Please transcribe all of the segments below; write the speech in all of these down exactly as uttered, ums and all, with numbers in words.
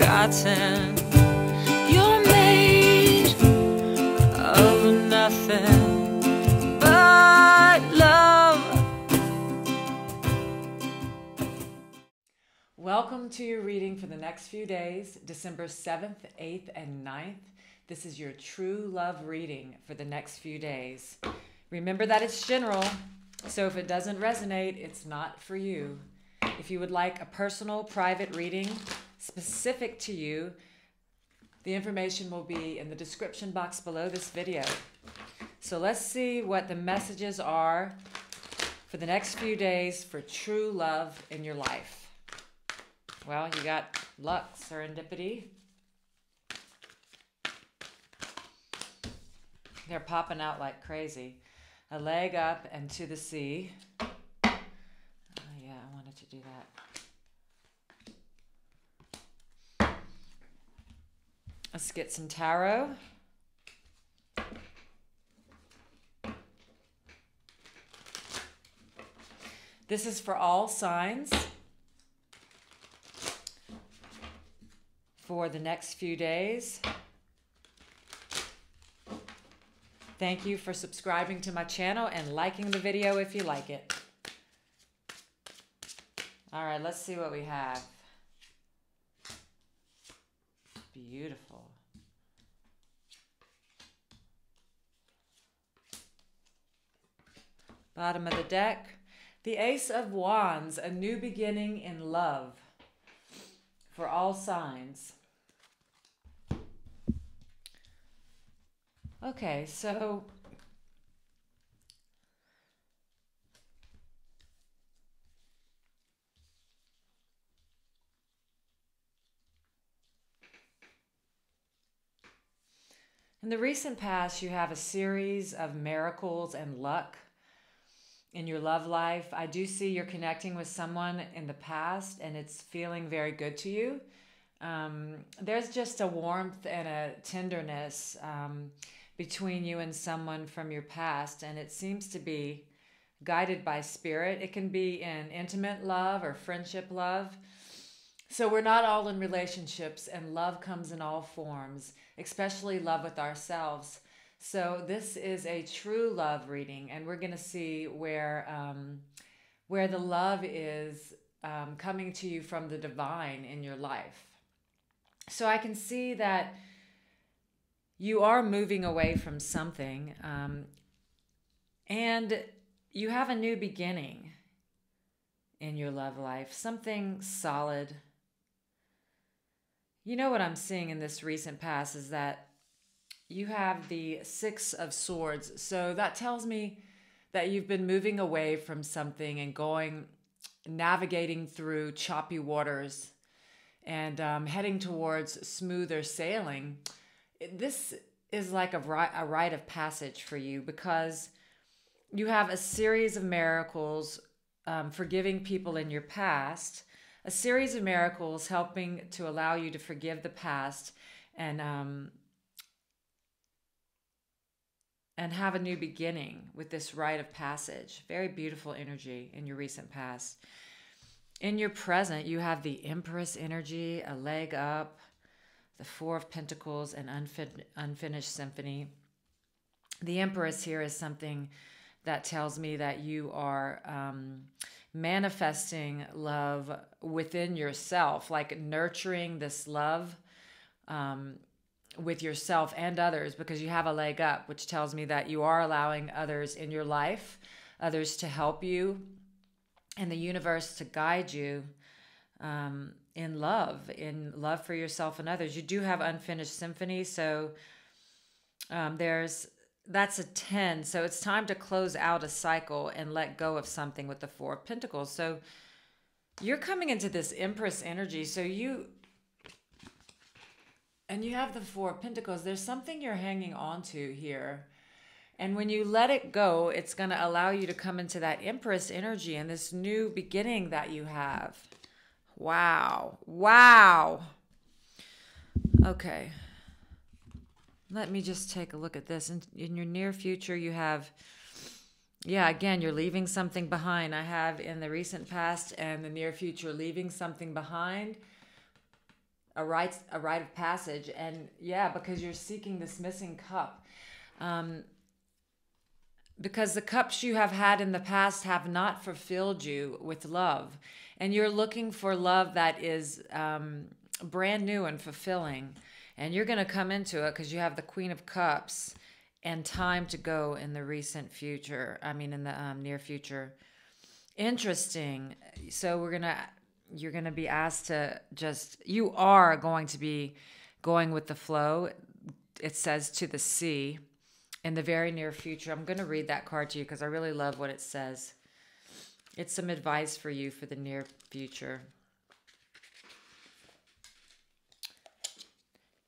forgotten. You're made of nothing but love. Welcome to your reading for the next few days, December seventh, eighth, and ninth. This is your true love reading for the next few days. Remember that it's general, so if it doesn't resonate, it's not for you. If you would like a personal, private reading specific to you, the information will be in the description box below this video. So let's see what the messages are for the next few days for true love in your life. Well, you got luck, serendipity. They're popping out like crazy. A leg up and to the sea. Oh yeah, I wanted to do that. Let's get some tarot. This is for all signs for the next few days. Thank you for subscribing to my channel and liking the video if you like it. All right, let's see what we have. Beautiful. Bottom of the deck, the Ace of Wands, a new beginning in love for all signs. Okay, so in the recent past, you have a series of miracles and luck in your love life. I do see you're connecting with someone in the past and it's feeling very good to you. Um, there's just a warmth and a tenderness Um, between you and someone from your past, and it seems to be guided by spirit. It can be in intimate love or friendship love. So we're not all in relationships, and love comes in all forms, especially love with ourselves. So this is a true love reading, and we're going to see where, um, where the love is um, coming to you from the divine in your life. So I can see that you are moving away from something, um, and you have a new beginning in your love life, something solid. You know what I'm seeing in this recent past is that you have the Six of Swords. So that tells me that you've been moving away from something and going, navigating through choppy waters and um, heading towards smoother sailing. This is like a, a rite of passage for you, because you have a series of miracles um, forgiving people in your past, a series of miracles helping to allow you to forgive the past and, um, and have a new beginning with this rite of passage. Very beautiful energy in your recent past. In your present, you have the Empress energy, a leg up, the Four of Pentacles, and unfin unfinished symphony. The Empress here is something that tells me that you are um, manifesting love within yourself, like nurturing this love um, with yourself and others, because you have a leg up, which tells me that you are allowing others in your life, others to help you, and the universe to guide you Um, in love, in love for yourself and others. You do have unfinished symphony, so um, there's that's a ten. So it's time to close out a cycle and let go of something with the Four of Pentacles. So you're coming into this Empress energy. So you and you have the Four of Pentacles. There's something you're hanging on to here, and when you let it go, it's going to allow you to come into that Empress energy and this new beginning that you have. Wow. Wow. Okay. Let me just take a look at this. In, in your near future, you have, yeah, again, you're leaving something behind. I have in the recent past and the near future, leaving something behind, a rite, a rite of passage. And yeah, because you're seeking this missing cup. Um, because the cups you have had in the past have not fulfilled you with love. And you're looking for love that is um, brand new and fulfilling. And you're going to come into it because you have the Queen of Cups and time to go in the recent future. I mean, in the um, near future. Interesting. So we're going to, you're going to be asked to just, you are going to be going with the flow. It says to the sea in the very near future. I'm going to read that card to you because I really love what it says. It's some advice for you for the near future.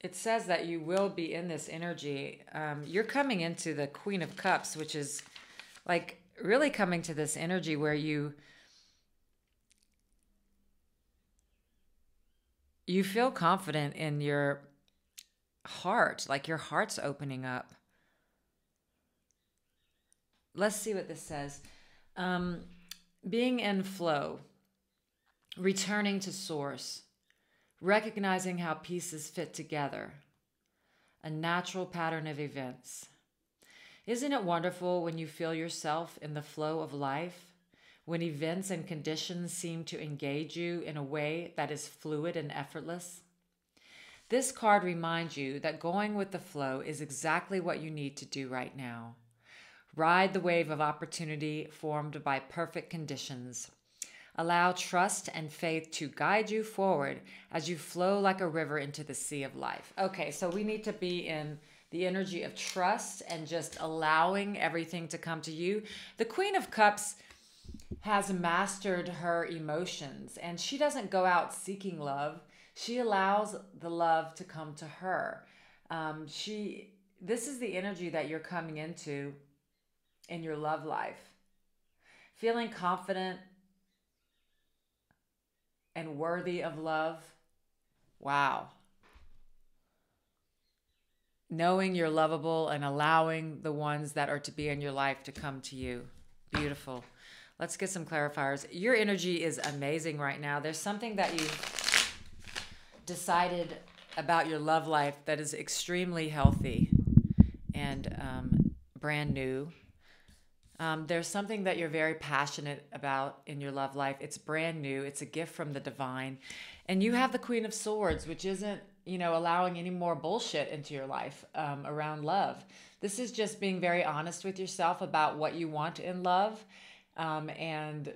It says that you will be in this energy. Um, you're coming into the Queen of Cups, which is like really coming to this energy where you you feel confident in your heart, like your heart's opening up. Let's see what this says. Um, being in flow, returning to source. Recognizing how pieces fit together, a natural pattern of events. Isn't it wonderful when you feel yourself in the flow of life, when events and conditions seem to engage you in a way that is fluid and effortless? This card reminds you that going with the flow is exactly what you need to do right now. Ride the wave of opportunity formed by perfect conditions. Allow trust and faith to guide you forward as you flow like a river into the sea of life. Okay, so we need to be in the energy of trust and just allowing everything to come to you. The Queen of Cups has mastered her emotions, and she doesn't go out seeking love. She allows the love to come to her. Um, she, this is the energy that you're coming into in your love life. Feeling confident, and worthy of love. Wow. Knowing you're lovable and allowing the ones that are to be in your life to come to you. Beautiful. Let's get some clarifiers. Your energy is amazing right now. There's something that you decided about your love life that is extremely healthy and um, brand new. Um, there's something that you're very passionate about in your love life. It's brand new. It's a gift from the divine. And you have the Queen of Swords, which isn't, you know, allowing any more bullshit into your life um, around love. This is just being very honest with yourself about what you want in love. Um, and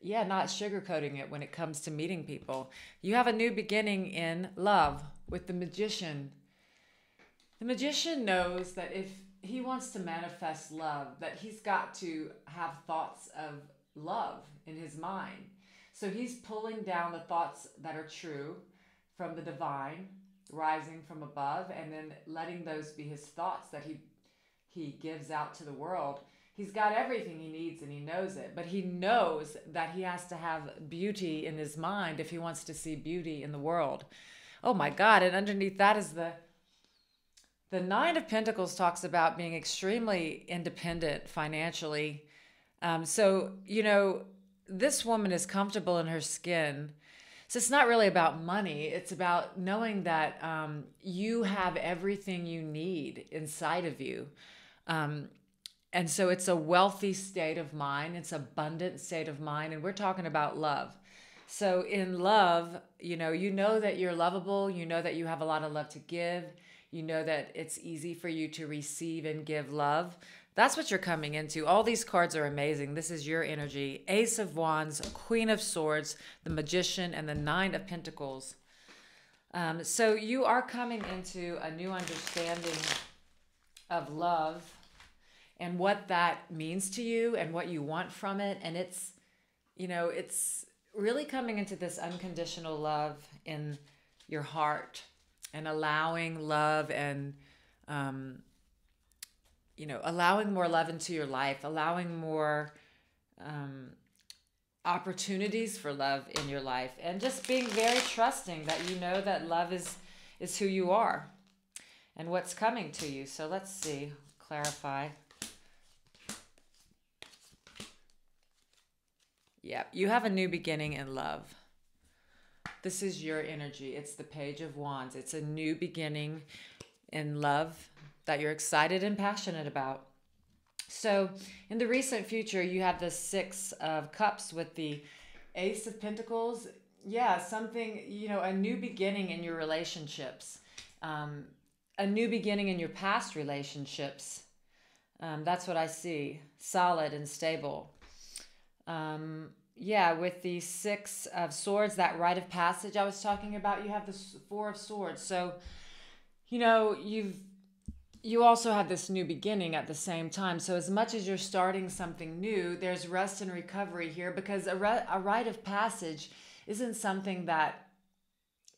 yeah, not sugarcoating it when it comes to meeting people. You have a new beginning in love with the Magician. The Magician knows that if he wants to manifest love, that he's got to have thoughts of love in his mind. So he's pulling down the thoughts that are true from the divine, rising from above, and then letting those be his thoughts that he, he gives out to the world. He's got everything he needs and he knows it, but he knows that he has to have beauty in his mind if he wants to see beauty in the world. Oh my God. And underneath that is the The Nine of Pentacles talks about being extremely independent financially. Um, so, you know, this woman is comfortable in her skin. So it's not really about money. It's about knowing that um, you have everything you need inside of you. Um, and so it's a wealthy state of mind. It's an abundant state of mind. And we're talking about love. So in love, you know, you know that you're lovable. You know that you have a lot of love to give. You know that it's easy for you to receive and give love. That's what you're coming into. All these cards are amazing. This is your energy. Ace of Wands, Queen of Swords, the Magician, and the Nine of Pentacles. Um, so you are coming into a new understanding of love and what that means to you and what you want from it. And it's, you know, it's really coming into this unconditional love in your heart. And allowing love and, um, you know, allowing more love into your life, allowing more um, opportunities for love in your life, and just being very trusting that you know that love is, is who you are and what's coming to you. So let's see, clarify. Yeah, you have a new beginning in love. This is your energy. It's the Page of Wands. It's a new beginning in love that you're excited and passionate about. So in the recent future, you have the Six of Cups with the Ace of Pentacles. Yeah, something, you know, a new beginning in your relationships, um, a new beginning in your past relationships. Um, that's what I see, solid and stable. Um, yeah, with the Six of Swords, that rite of passage I was talking about, you have the Four of Swords. So, you know, you've, you also have this new beginning at the same time. So as much as you're starting something new, there's rest and recovery here, because a, a rite of passage isn't something that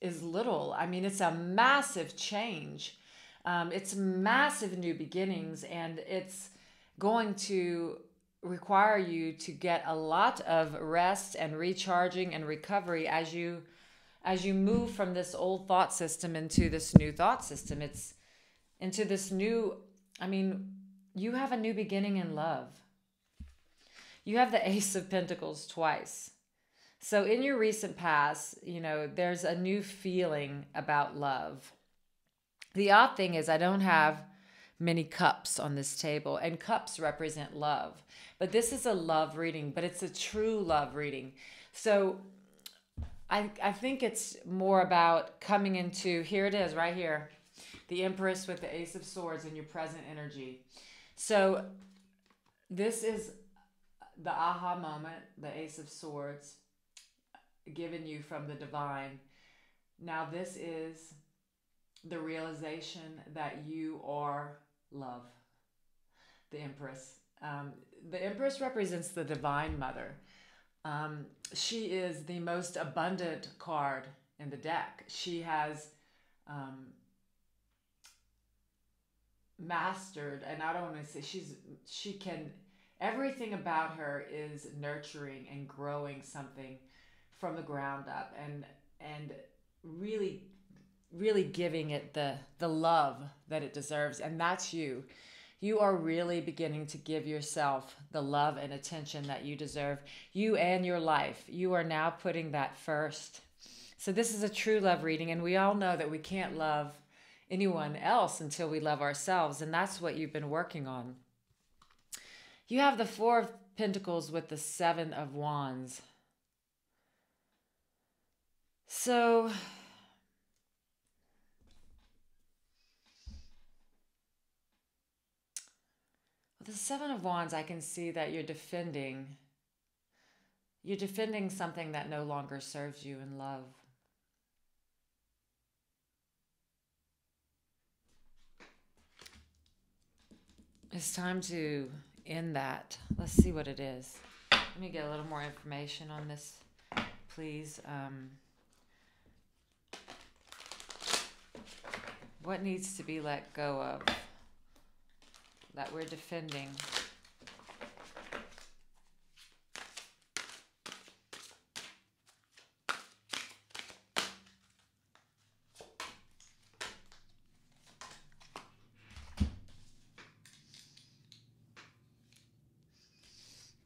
is little. I mean, it's a massive change. Um, it's massive new beginnings, and it's going to require you to get a lot of rest and recharging and recovery as you, as you move from this old thought system into this new thought system. It's into this new, I mean, you have a new beginning in love. You have the Ace of Pentacles twice. So in your recent past, you know, there's a new feeling about love. The odd thing is I don't have many cups on this table, and cups represent love. But this is a love reading, but it's a true love reading. So I, I think it's more about coming into, here it is right here, the Empress with the Ace of Swords in your present energy. So this is the aha moment, the Ace of Swords given you from the divine. Now this is the realization that you are love, the Empress. Um, the Empress represents the Divine Mother. Um, she is the most abundant card in the deck. She has... Um, mastered, and I don't want to say she's she can everything about her is nurturing and growing something from the ground up, and and really really giving it the the love that it deserves. And that's you. You are really beginning to give yourself the love and attention that you deserve, you and your life. You are now putting that first. So this is a true love reading, and we all know that we can't love anyone else until we love ourselves, and that's what you've been working on. You have the Four of Pentacles with the Seven of Wands. So with the Seven of Wands, I can see that you're defending you're defending something that no longer serves you in love. It's time to end that. Let's see what it is. Let me get a little more information on this, please. Um, what needs to be let go of that we're defending?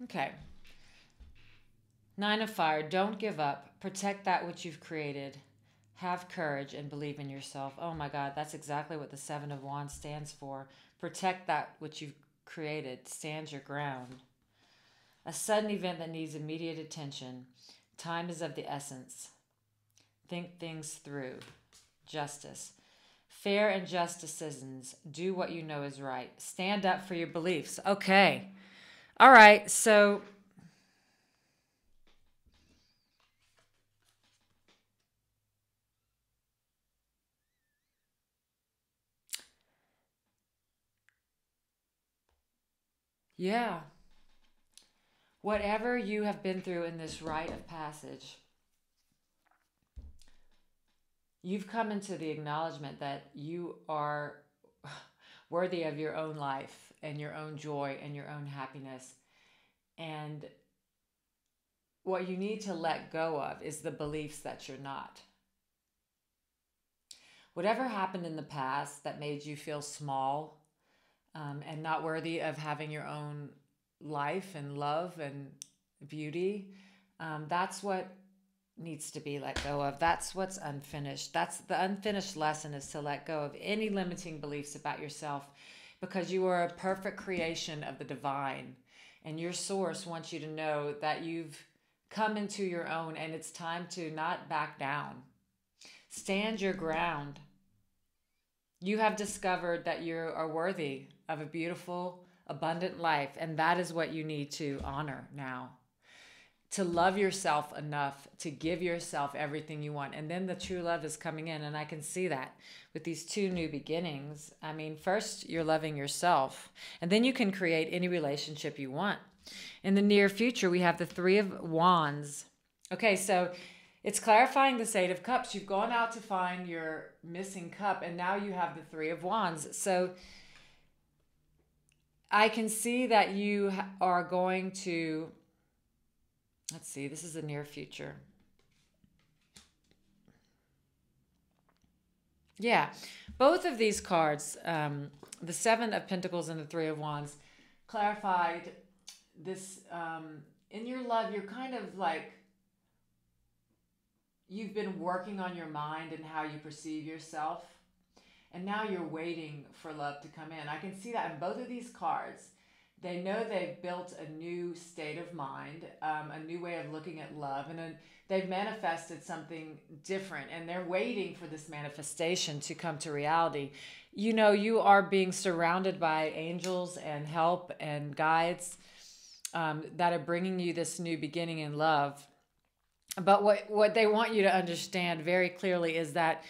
Okay. Nine of Fire. Don't give up. Protect that which you've created. Have courage and believe in yourself. Oh my God, that's exactly what the Seven of Wands stands for. Protect that which you've created. Stand your ground. A sudden event that needs immediate attention. Time is of the essence. Think things through. Justice. Fair and just decisions. Do what you know is right. Stand up for your beliefs. Okay. All right, so yeah, whatever you have been through in this rite of passage, you've come into the acknowledgement that you are worthy of your own life and your own joy and your own happiness. And what you need to let go of is the beliefs that you're not. Whatever happened in the past that made you feel small um, and not worthy of having your own life and love and beauty, um, that's what needs to be let go of. That's what's unfinished. That's the unfinished lesson, is to let go of any limiting beliefs about yourself, because you are a perfect creation of the divine, and your source wants you to know that you've come into your own, and it's time to not back down. Stand your ground. You have discovered that you are worthy of a beautiful, abundant life, and that is what you need to honor now. To love yourself enough to give yourself everything you want. And then the true love is coming in, and I can see that with these two new beginnings. I mean, first you're loving yourself, and then you can create any relationship you want. In the near future, we have the Three of Wands. Okay, so it's clarifying this Eight of Cups. You've gone out to find your missing cup, and now you have the Three of Wands. So I can see that you are going to... Let's see, this is the near future. Yeah, both of these cards, um, the Seven of Pentacles and the Three of Wands, clarified this, um, in your love, you're kind of like, you've been working on your mind and how you perceive yourself, and now you're waiting for love to come in. I can see that in both of these cards. They know they've built a new state of mind, um, a new way of looking at love, and a, they've manifested something different, and they're waiting for this manifestation to come to reality. You know, you are being surrounded by angels and help and guides um, that are bringing you this new beginning in love. But what, what they want you to understand very clearly is that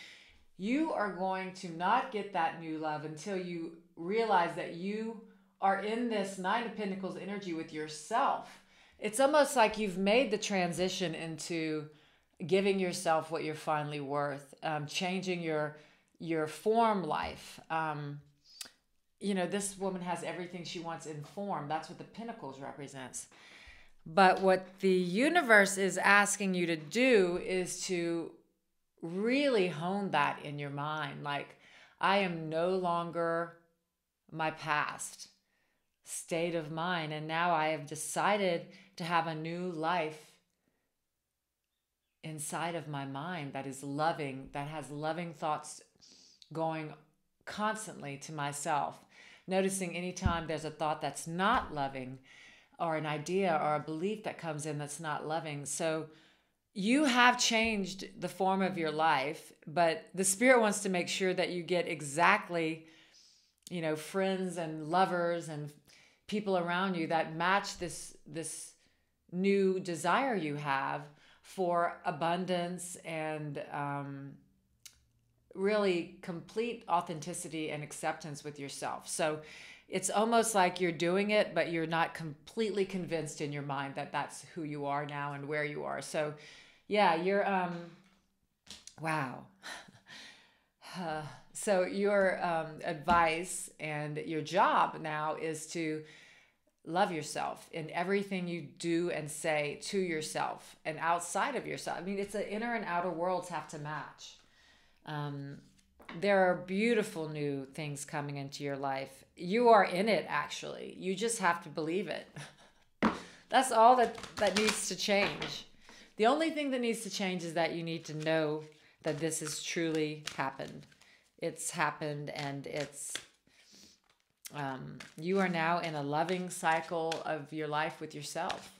you are going to not get that new love until you realize that you are in this Nine of Pentacles energy with yourself. It's almost like you've made the transition into giving yourself what you're finally worth, um, changing your your form life. Um, you know, this woman has everything she wants in form. That's what the Pentacles represents. But what the universe is asking you to do is to really hone that in your mind. Like, I am no longer my past state of mind, and now I have decided to have a new life inside of my mind that is loving, that has loving thoughts going constantly to myself. Noticing anytime there's a thought that's not loving, or an idea or a belief that comes in that's not loving. So you have changed the form of your life, but the spirit wants to make sure that you get exactly, you know, friends and lovers and people around you that match this this new desire you have for abundance and um, really complete authenticity and acceptance with yourself. So it's almost like you're doing it, but you're not completely convinced in your mind that that's who you are now and where you are. So yeah, you're, um, wow. uh, so your um, advice and your job now is to love yourself in everything you do and say to yourself and outside of yourself. I mean, it's the inner and outer worlds have to match. Um, there are beautiful new things coming into your life. You are in it, actually. You just have to believe it. That's all that, that needs to change. The only thing that needs to change is that you need to know that this has truly happened. It's happened, and it's, um, you are now in a loving cycle of your life with yourself,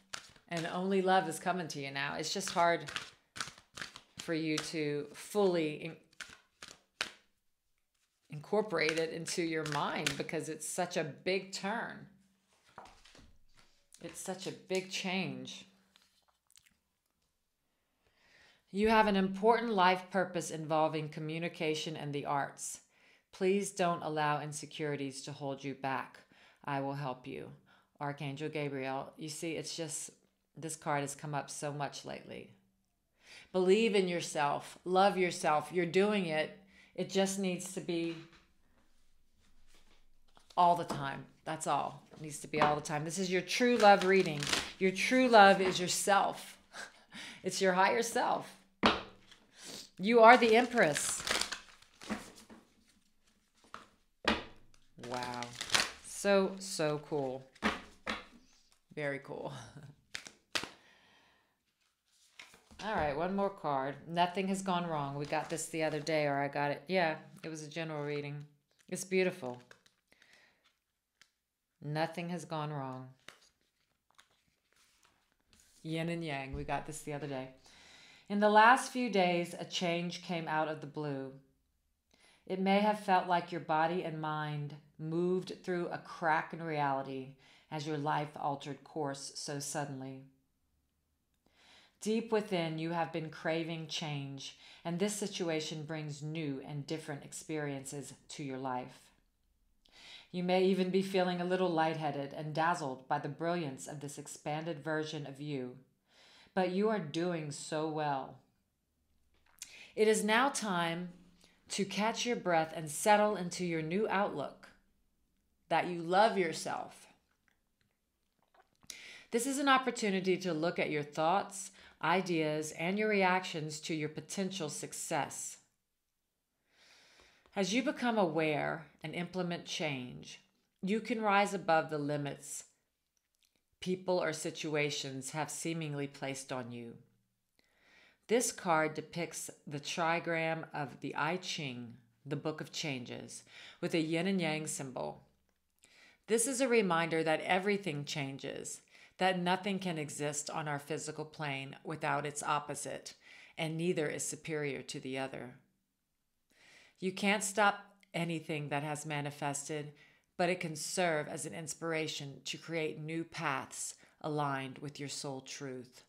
and only love is coming to you now. It's just hard for you to fully in incorporate it into your mind, because it's such a big turn. It's such a big change. You have an important life purpose involving communication and the arts. Please don't allow insecurities to hold you back. I will help you. Archangel Gabriel. You see, it's just, this card has come up so much lately. Believe in yourself. Love yourself. You're doing it. It just needs to be all the time. That's all. It needs to be all the time. This is your true love reading. Your true love is yourself. It's your higher self. You are the Empress. Wow. So, so cool. Very cool. All right, one more card. Nothing has gone wrong. We got this the other day, or I got it. Yeah, it was a general reading. It's beautiful. Nothing has gone wrong. Yin and yang. We got this the other day. In the last few days, a change came out of the blue. It may have felt like your body and mind moved through a crack in reality as your life altered course so suddenly. Deep within, you have been craving change, and this situation brings new and different experiences to your life. You may even be feeling a little lightheaded and dazzled by the brilliance of this expanded version of you, but you are doing so well. It is now time to catch your breath and settle into your new outlook that you love yourself. This is an opportunity to look at your thoughts, ideas, and your reactions to your potential success. As you become aware and implement change, you can rise above the limits people or situations have seemingly placed on you. This card depicts the trigram of the I Ching, the Book of Changes, with a yin and yang symbol. This is a reminder that everything changes, that nothing can exist on our physical plane without its opposite, and neither is superior to the other. You can't stop anything that has manifested, but it can serve as an inspiration to create new paths aligned with your soul truth.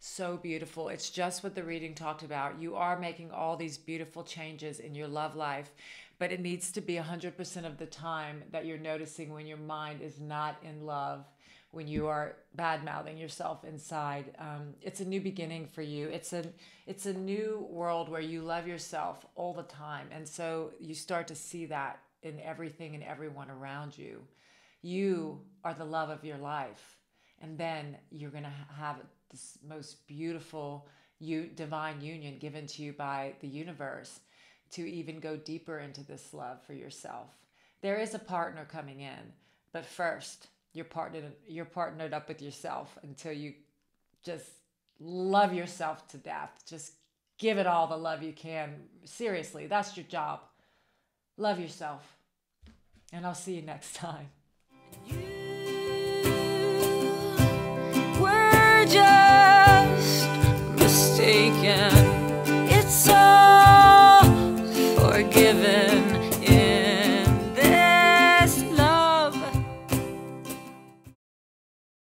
So beautiful. It's just what the reading talked about. You are making all these beautiful changes in your love life, but it needs to be one hundred percent of the time that you're noticing when your mind is not in love, when you are bad-mouthing yourself inside. Um, it's a new beginning for you. It's a, it's a new world where you love yourself all the time. And so you start to see that in everything and everyone around you. You are the love of your life. And then you're going to have this most beautiful you, divine union given to you by the universe to even go deeper into this love for yourself. There is a partner coming in, but first, You're partnered, you're partnered up with yourself until you just love yourself to death. Just give it all the love you can. Seriously, that's your job. Love yourself. And I'll see you next time.